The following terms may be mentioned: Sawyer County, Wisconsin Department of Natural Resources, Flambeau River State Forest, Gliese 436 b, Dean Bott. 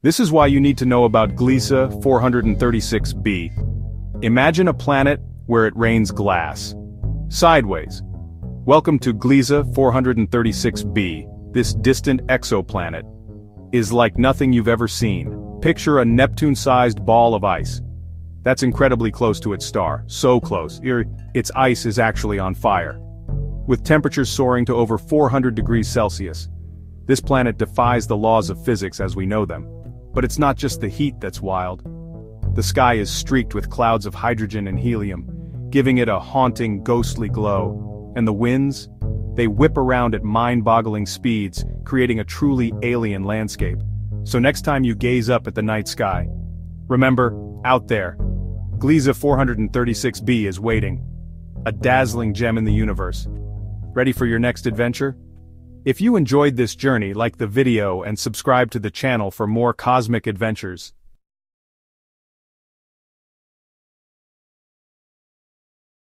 This is why you need to know about Gliese 436 b. Imagine a planet where it rains glass. Sideways. Welcome to Gliese 436 b. This distant exoplanet is like nothing you've ever seen. Picture a Neptune-sized ball of ice. That's incredibly close to its star, so close, its ice is actually on fire. With temperatures soaring to over 400 degrees Celsius, this planet defies the laws of physics as we know them. But it's not just the heat that's wild. The sky is streaked with clouds of hydrogen and helium, giving it a haunting, ghostly glow. And the winds? They whip around at mind-boggling speeds, creating a truly alien landscape. So next time you gaze up at the night sky, remember, out there, Gliese 436 b is waiting. A dazzling gem in the universe. Ready for your next adventure? If you enjoyed this journey, like the video and subscribe to the channel for more cosmic adventures.